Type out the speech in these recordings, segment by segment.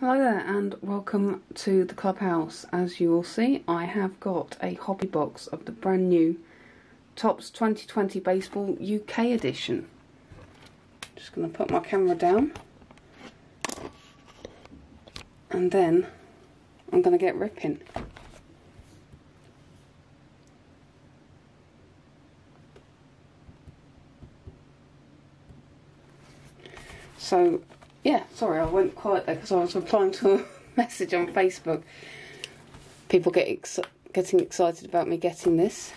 Hello there and welcome to the clubhouse. As you will see, I have got a hobby box of the brand new Topps 2020 Baseball UK edition. Just going to put my camera down and then I'm going to get ripping. So yeah, sorry, I went quiet there because I was replying to a message on Facebook. People getting excited about me getting this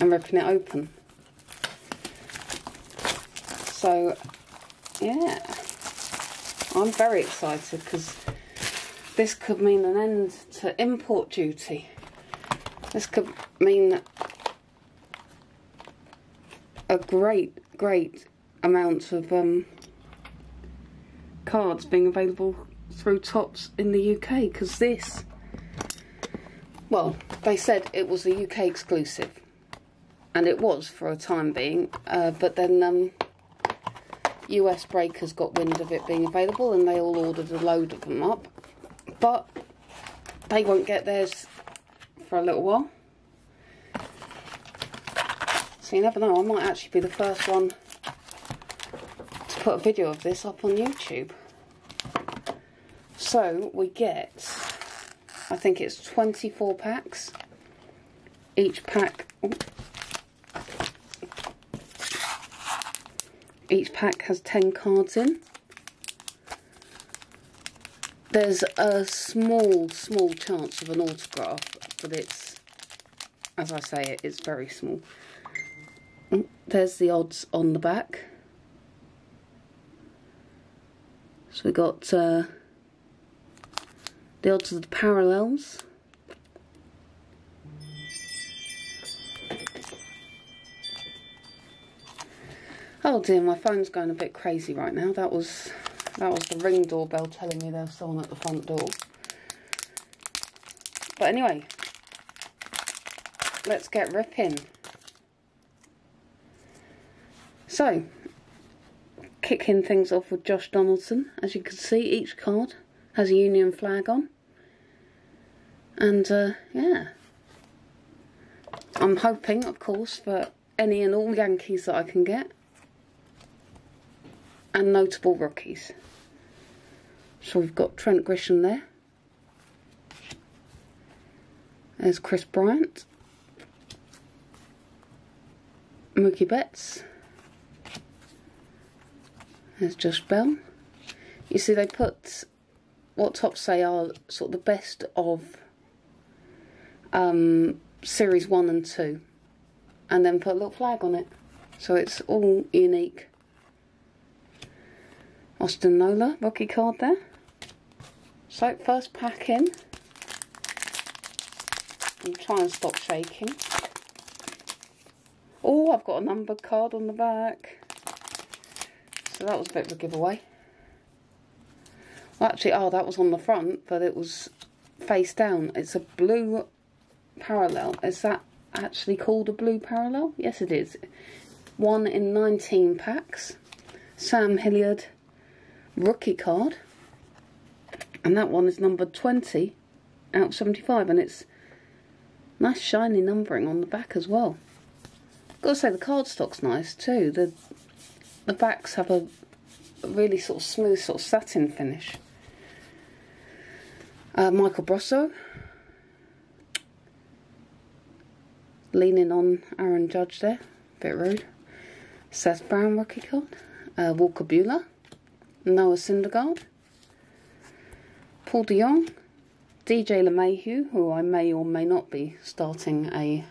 and ripping it open. So, yeah, I'm very excited because this could mean an end to import duty. This could mean a great amount of cards being available through Topps in the UK, because this, well, they said it was a UK exclusive and it was for a time being, but then US breakers got wind of it being available and they all ordered a load of them up, but they won't get theirs for a little while, so you never know, I might actually be the first one to put a video of this up on YouTube. So we get, I think it's 24 packs. Each pack has 10 cards in. There's a small chance of an autograph, but it's, as I say, it's very small. There's the odds on the back. So we got the odds of the parallels. Oh dear, my phone's going a bit crazy right now. That was the ring doorbell telling me there was someone at the front door. But anyway, let's get ripping. So, kicking things off with Josh Donaldson. As you can see, each card has a Union flag on. And, yeah. I'm hoping, of course, for any and all Yankees that I can get. And notable rookies. So we've got Trent Grisham there. There's Chris Bryant. Mookie Betts. There's Josh Bell. You see, they put what Topps say are sort of the best of Series 1 and 2. And then put a little flag on it. So it's all unique. Austin Nola, rookie card there. So, first pack in. I'm trying to stop shaking. Oh, I've got a numbered card on the back. So that was a bit of a giveaway. Well, actually, that was on the front, but it was face down. It's a blue parallel. Is that actually called a blue parallel? Yes, it is. 1 in 19 packs. Sam Hilliard, rookie card. And that one is numbered 20 out of 75. And it's nice shiny numbering on the back as well. I've got to say, the cardstock's nice too. The backs have a really sort of smooth sort of satin finish. Michael Brosso. Leaning on Aaron Judge there. Bit rude. Seth Brown, rookie card. Walker Bueller. Noah Syndergaard. Paul de Jong. DJ LeMahieu, who I may or may not be starting a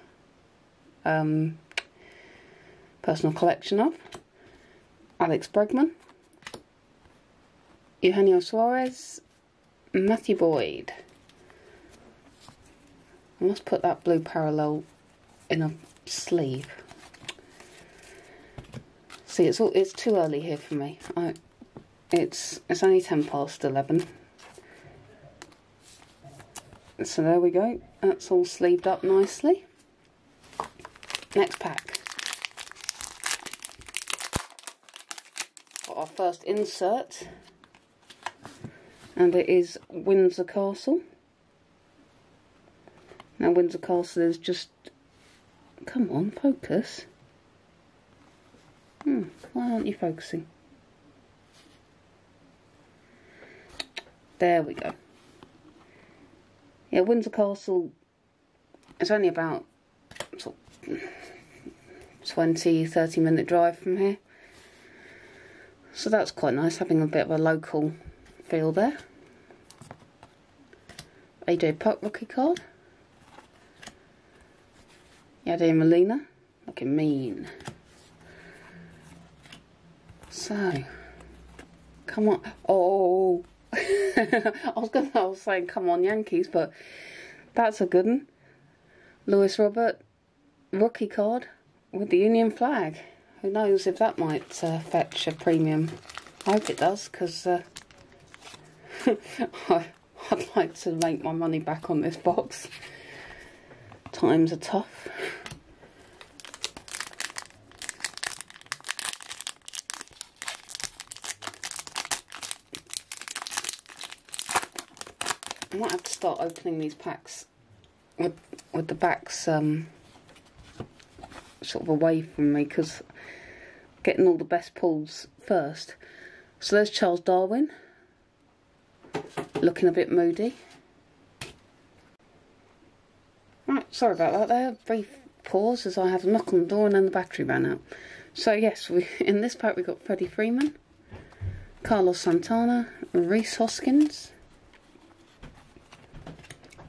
personal collection of. Alex Bregman, Eugenio Suarez, Matthew Boyd. I must put that blue parallel in a sleeve. See, it's too early here for me. It's only 10 past 11. So there we go. That's all sleeved up nicely. Next pack. Our first insert and it is Windsor Castle. Now Windsor Castle is just... Come on, focus. Why aren't you focusing? There we go. Yeah, Windsor Castle is only about sort of 20-30 minute drive from here. So that's quite nice, having a bit of a local feel there. AJ Puck rookie card. Yadier Molina, looking mean. So, come on. Oh, I was saying come on Yankees, but that's a good one. Lewis Robert, rookie card with the Union flag. Who knows if that might fetch a premium. I hope it does, because I'd like to make my money back on this box. Times are tough. I might have to start opening these packs with the backs sort of away from me, because getting all the best pulls first. So there's Charles Darwin, looking a bit moody. Sorry about that there, brief pause as I had a knock on the door and then the battery ran out. So yes, in this pack we got Freddie Freeman, Carlos Santana, Rhys Hoskins,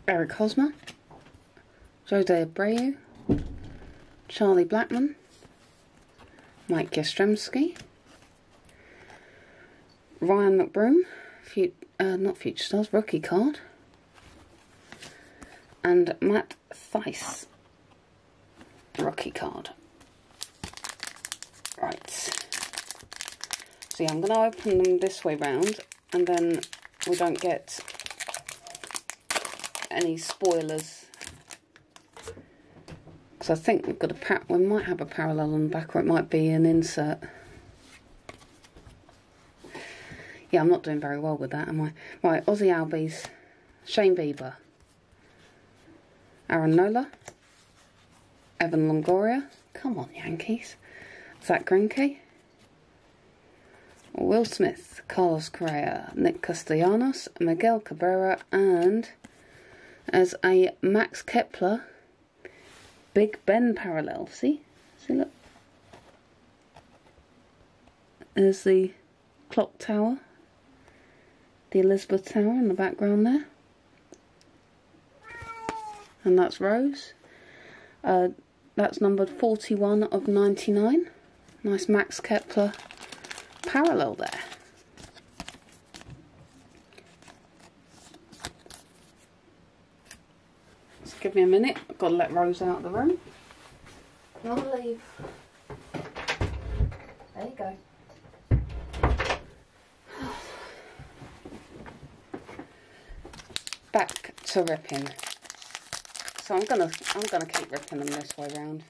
Eric Hosmer, Jose Abreu, Charlie Blackman, Mike Yastrzemski, Ryan McBroom, not future stars, rookie card, and Matt Theis, rookie card. Right. So yeah, I'm going to open them this way round, and then we don't get any spoilers. Because I think we've got a we might have a parallel on the back, or it might be an insert. Yeah, I'm not doing very well with that, am I? Right, Ozzie Albies, Shane Bieber, Aaron Nola, Evan Longoria, come on Yankees, Zach Greinke, Will Smith, Carlos Correa, Nick Castellanos, Miguel Cabrera, and as a Max Kepler, Big Ben parallel. See? See, look. There's the clock tower, the Elizabeth Tower in the background there. And that's Rose. That's numbered 41 of 99. Nice Max Kepler parallel there. Just give me a minute. I've got to let Rose out of the room. I'll leave. There you go. Back to ripping. So I'm gonna keep ripping them this way round.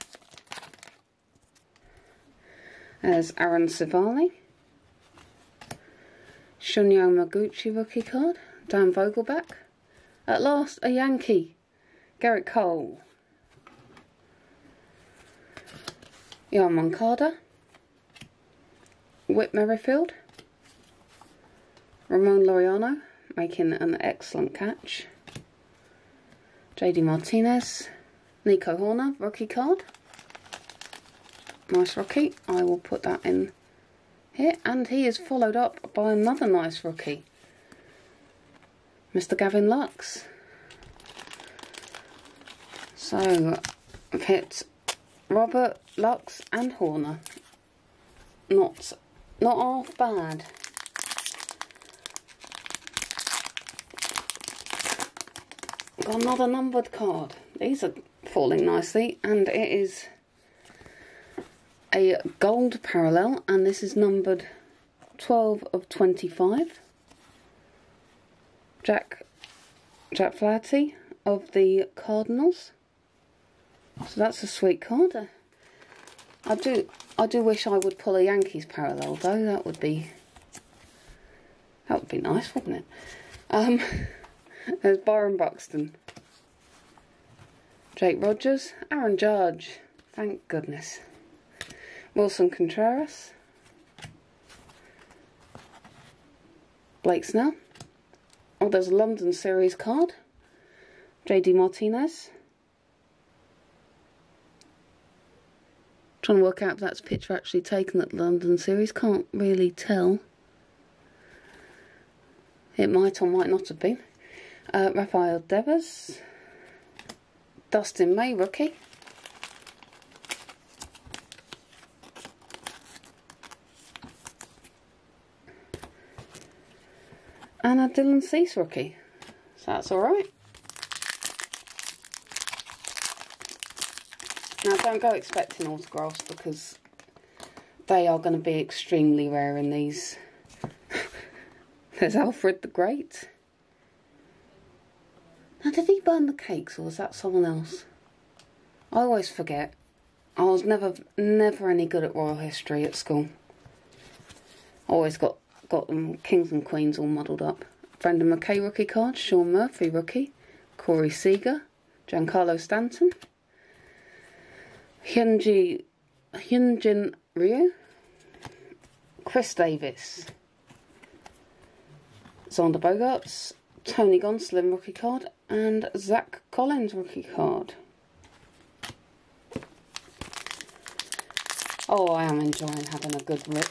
There's Aaron Civale, Shunyo Maguchi rookie card, Dan Vogelback, at last a Yankee, Garrett Cole, Yan Moncada, Whit Merrifield, Ramon Laureano making an excellent catch, JD Martinez, Nico Horner, rookie card. Nice rookie. I will put that in here. And he is followed up by another nice rookie, Mr. Gavin Lux. So, I've hit Robert, Lux and Horner. Not half bad. Another numbered card. These are falling nicely, and it is a gold parallel, and this is numbered 12 of 25. Jack Flaherty of the Cardinals. So that's a sweet card. I do wish I would pull a Yankees parallel though. That would be That would be nice, wouldn't it? There's Byron Buxton, Jake Rogers, Aaron Judge, thank goodness, Wilson Contreras, Blake Snell. Oh, there's a London Series card, JD Martinez. Trying to work out if that's a picture actually taken at the London Series, can't really tell. It might or might not have been. Rafael Devers, Dustin May rookie, and a Dylan Cease rookie, so that's alright. Now don't go expecting autographs because they are going to be extremely rare in these. There's Alfred the Great. Now, did he burn the cakes, or was that someone else? I always forget. I was never any good at royal history at school. Always got them kings and queens all muddled up. Brendan McKay rookie card, Sean Murphy rookie, Corey Seager, Giancarlo Stanton, Hyunjin Ryu, Chris Davis, Xander Bogaerts, Tony Gonsolin rookie card, and Zach Collins rookie card. Oh, I am enjoying having a good rip.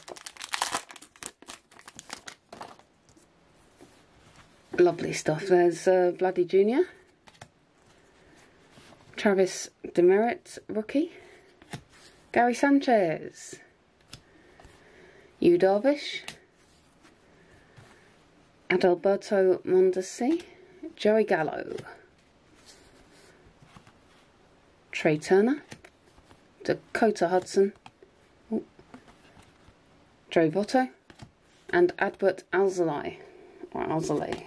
Lovely stuff. There's Vladdy Jr. Travis Demerit rookie. Gary Sanchez. Yu Darvish. Adalberto Mondesi, Joey Gallo, Trey Turner, Dakota Hudson, Joey Votto, and Adbert Alzolay, or Alzolay,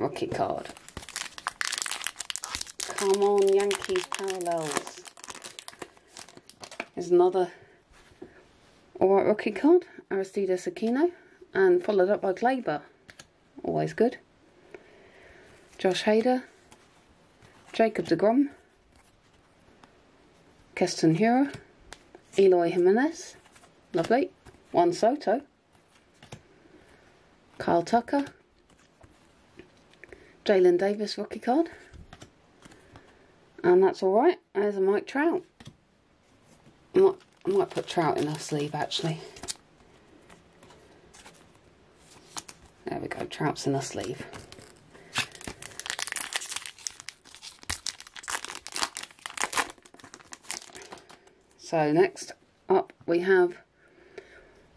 rookie card. Come on, Yankees parallels. Here's another alright rookie card, Aristides Aquino. And followed up by Gleyber, always good. Josh Hader, Jacob deGrom, Keston Hiura, Eloy Jimenez, lovely. Juan Soto, Kyle Tucker, Jalen Davis rookie card, and that's all right. There's a Mike Trout. I might put Trout in our sleeve actually. There we go, Trout's in the sleeve. So next up we have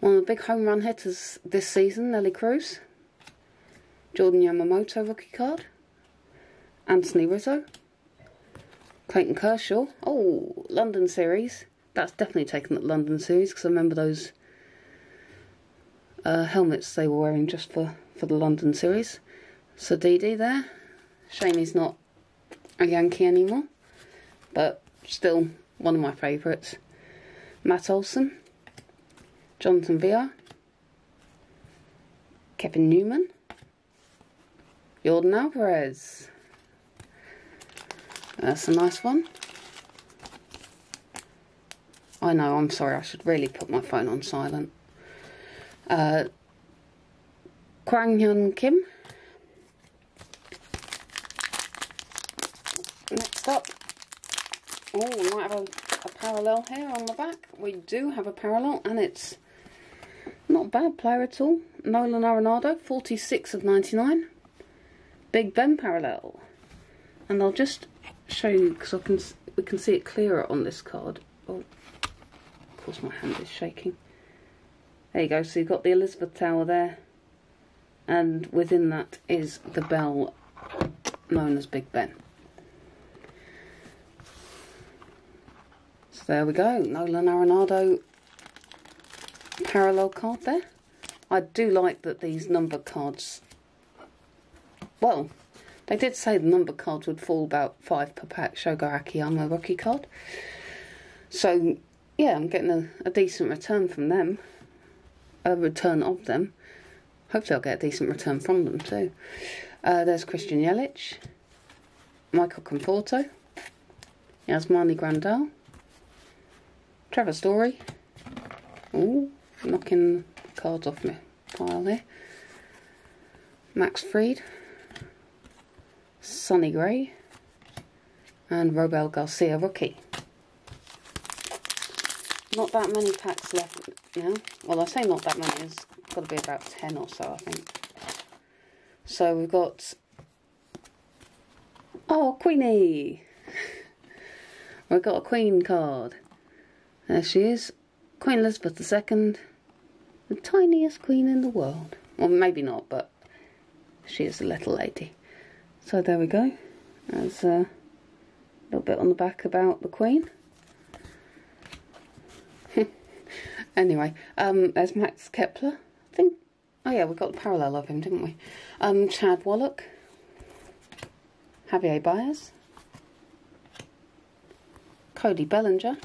one of the big home run hitters this season, Nelly Cruz. Jordan Yamamoto rookie card. Anthony Rizzo. Clayton Kershaw. Oh, London Series. That's definitely taken at London Series because I remember those helmets they were wearing just for the London Series. So Didi there. Shame he's not a Yankee anymore, but still one of my favourites. Matt Olson, Jonathan VR, Kevin Newman, Jordan Alvarez. That's a nice one. I know, I'm sorry, I should really put my phone on silent. Kwang Hyun Kim. Next up, oh, we might have a parallel here on the back. We do have a parallel, and it's not a bad player at all. Nolan Arenado, 46/99. Big Ben parallel, and I'll just show you because we can see it clearer on this card. Oh, of course, my hand is shaking. There you go, so you've got the Elizabeth Tower there, and within that is the bell known as Big Ben. So there we go, Nolan Arenado parallel card there. I do like that these number cards, well, they did say the number cards would fall about 5 per pack. Shogo Akiyama rookie card. So yeah, I'm getting a decent return from them. a return of them. Hopefully I'll get a decent return from them too. There's Christian Yelich, Michael Conforto, Yasmani Grandal, Trevor Story. Ooh, knocking cards off my pile here. Max Fried, Sonny Gray, and Robel Garcia rookie. Not that many packs left now. Well, I say not that many, it's got to be about 10 or so, I think. So we've got... oh, Queenie! We've got a Queen card. There she is. Queen Elizabeth II. The tiniest queen in the world. Well, maybe not, but she is a little lady. So there we go. There's a little bit on the back about the Queen. Anyway, there's Max Kepler, I think. Oh yeah, we got the parallel of him, didn't we? Chad Wallach, Javier Baez, Cody Bellinger,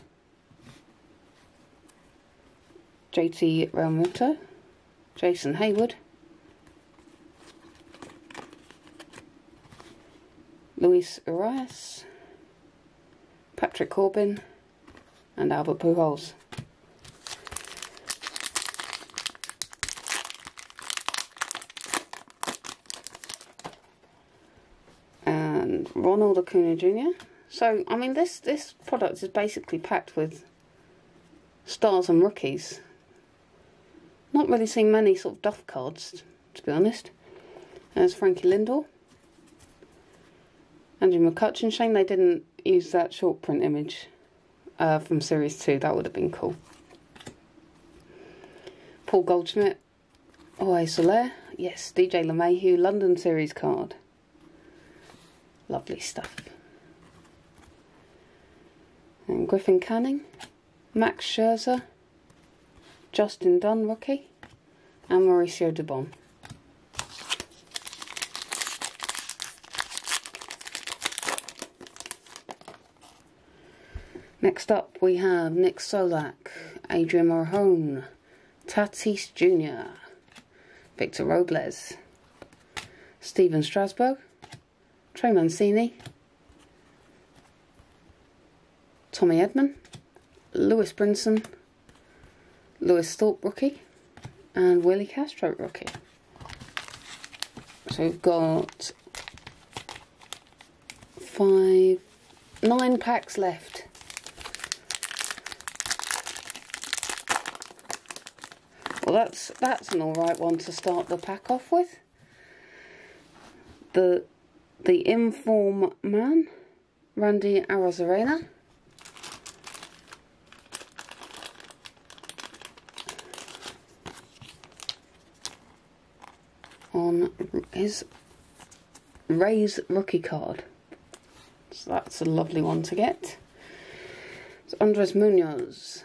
JT Realmuto, Jason Hayward, Luis Urias, Patrick Corbin, and Albert Pujols. Ronald Acuna Jr. So, I mean, this product is basically packed with stars and rookies. Not really seen many sort of duff cards, to be honest. There's Frankie Lindor, Andrew McCutcheon. Shame they didn't use that short print image from Series 2. That would have been cool. Paul Goldschmidt, Jorge Soler. Yes, DJ LeMahieu, London Series card. Lovely stuff. And Griffin Canning, Max Scherzer, Justin Dunn rookie, and Mauricio Dubon. Next up we have Nick Solak, Adrian Marjón, Tatis Jr., Victor Robles, Steven Strasburg, Trey Mancini, Tommy Edman, Lewis Brinson, Lewis Thorpe rookie, and Willie Castro rookie. So we've got 9 packs left. Well, that's an alright one to start the pack off with. The Inform Man, Randy Arozarena, on his Rays rookie card. So that's a lovely one to get. It's Andres Munoz,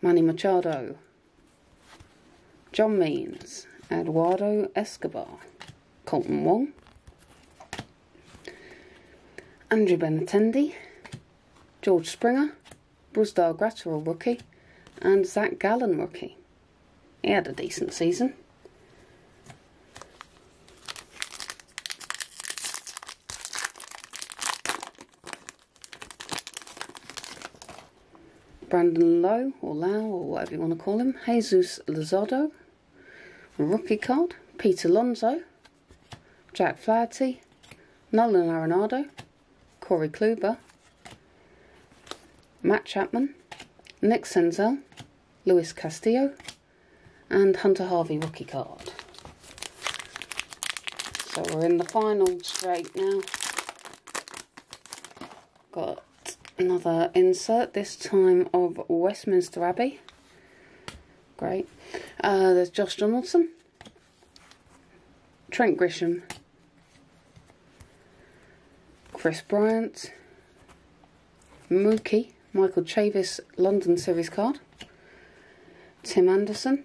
Manny Machado, John Means, Eduardo Escobar, Colton Wong, Andrew Benintendi, George Springer, Brusdar Gratterall rookie, and Zach Gallen rookie. He had a decent season. Brandon Lowe, or Lau, or whatever you want to call him, Jesus Luzardo, rookie card, Pete Alonso, Jack Flaherty, Nolan Arenado, Corey Kluber, Matt Chapman, Nick Senzel, Luis Castillo, and Hunter Harvey rookie card. So we're in the final straight now. Got another insert, this time of Westminster Abbey. Great. There's Josh Donaldson, Trent Grisham, Chris Bryant, Mookie, Michael Chavis, London Series card, Tim Anderson,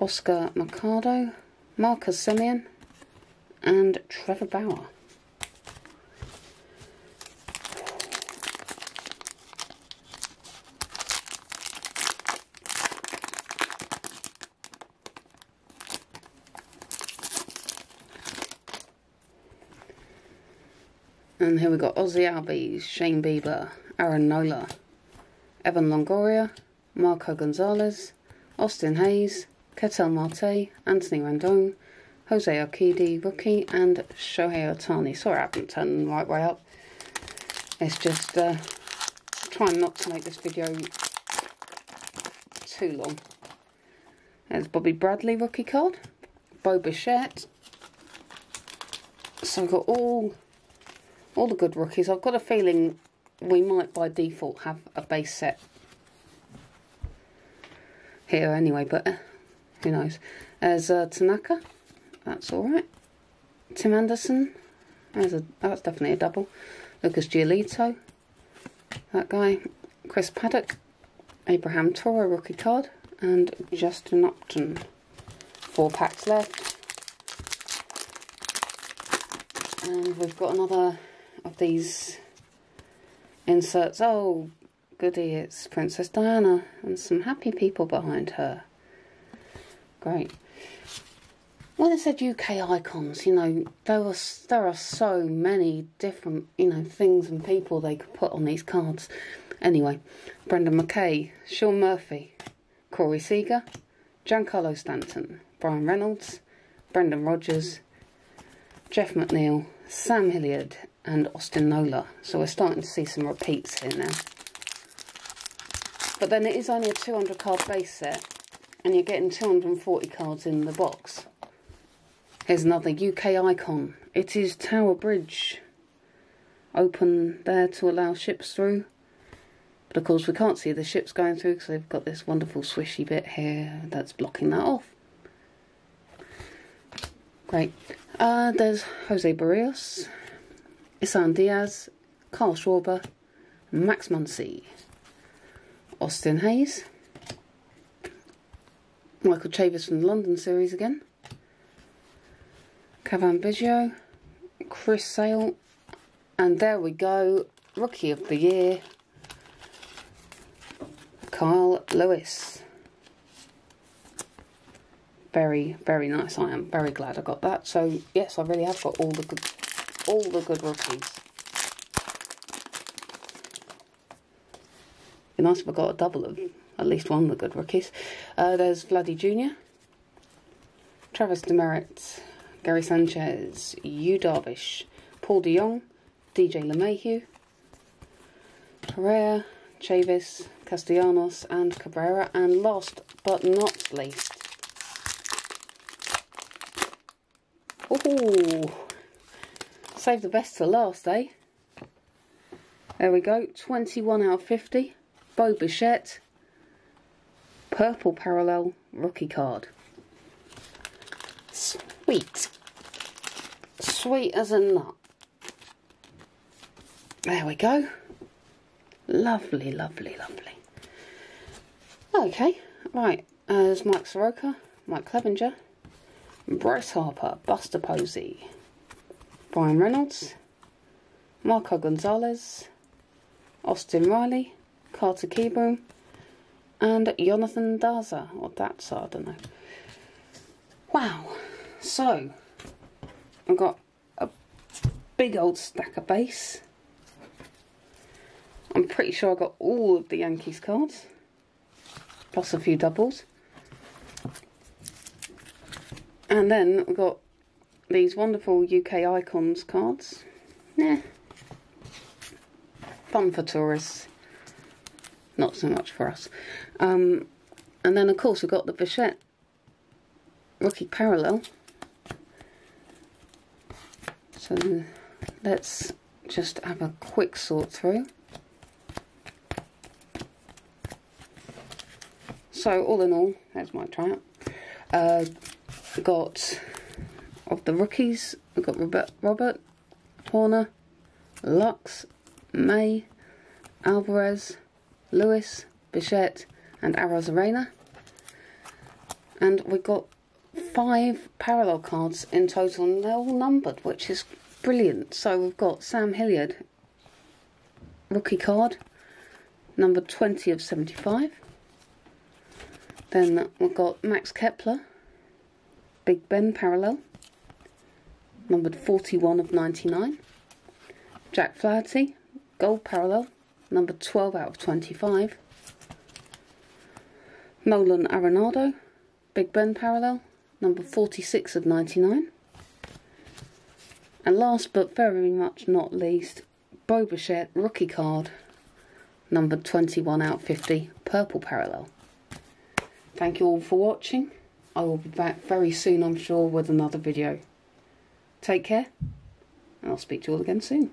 Oscar Mercado, Marcus Semien, and Trevor Bauer. And here we got Ozzie Albies, Shane Bieber, Aaron Nola, Evan Longoria, Marco Gonzalez, Austin Hayes, Ketel Marte, Anthony Rendon, Jose Altuve, rookie, and Shohei Ohtani. Sorry I haven't turned the right way up. It's just trying not to make this video too long. There's Bobby Bradley rookie card, Bo Bichette. So I've got all the good rookies. I've got a feeling we might by default have a base set here anyway, but who knows. There's Tanaka, that's alright. Tim Anderson, that's definitely a double. Lucas Giolito, that guy. Chris Paddock, Abraham Toro rookie card, and Justin Upton. 4 packs left. And we've got another of these inserts. Oh, goody, it's Princess Diana and some happy people behind her. Great. When I said UK icons, you know, there are so many different, you know, things and people they could put on these cards. Anyway, Brendan McKay, Sean Murphy, Corey Seager, Giancarlo Stanton, Brian Reynolds, Brendan Rodgers, Jeff McNeil, Sam Hilliard, and Austin Nola. So we're starting to see some repeats here now. But then it is only a 200 card base set, and you're getting 240 cards in the box. Here's another UK icon. It is Tower Bridge. Open there to allow ships through. But of course we can't see the ships going through because they've got this wonderful swishy bit here that's blocking that off. Great. There's Jose Barrios, Isan Diaz, Carl Schwarber, Max Muncy, Austin Hayes, Michael Chavis from the London series again, Cavan Biggio, Chris Sale, and there we go, Rookie of the Year, Kyle Lewis. Very, very nice. I am very glad I got that. So yes, I really have got all the good rookies. It'd be nice if I got a double of at least one of the good rookies. There's Vladdy Jr., Travis Demerit, Gary Sanchez, Yu Darvish, Paul de Jong, DJ LeMahieu, Correa, Chavis, Castellanos, and Cabrera. And last but not least, ooh, save the best to last, eh? There we go, 21 out of 50, Bo Bichette, purple parallel rookie card. Sweet. Sweet as a nut. There we go. Lovely, lovely, lovely. Okay, right, there's Mike Soroka, Mike Clevenger, Bryce Harper, Buster Posey, Brian Reynolds, Marco Gonzalez, Austin Riley, Carter Keyboom, and Jonathan Daza, or Datsa, I don't know. Wow, so I've got a big old stack of base. I'm pretty sure I got all of the Yankees cards, plus a few doubles. And then we've got these wonderful UK Icons cards. Nah. Fun for tourists. Not so much for us. And then, of course, we've got the Bichette Rookie Parallel. So let's just have a quick sort through. So, all in all, there's my tryout. Got of the rookies, we've got Robert, Horner, Lux, May, Alvarez, Lewis, Bichette, and Arizarena. And we've got 5 parallel cards in total, and they're all numbered, which is brilliant. So we've got Sam Hilliard, rookie card, number 20 of 75. Then we've got Max Kepler, Big Ben parallel, numbered 41 of 99. Jack Flaherty, gold parallel, number 12 out of 25. Nolan Arenado, Big Ben parallel, number 46 of 99. And last but very much not least, Bo Bichette rookie card, number 21 out of 50, purple parallel. Thank you all for watching. I will be back very soon, I'm sure, with another video. Take care, and I'll speak to you all again soon.